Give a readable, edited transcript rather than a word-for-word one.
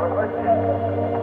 Возвращайся.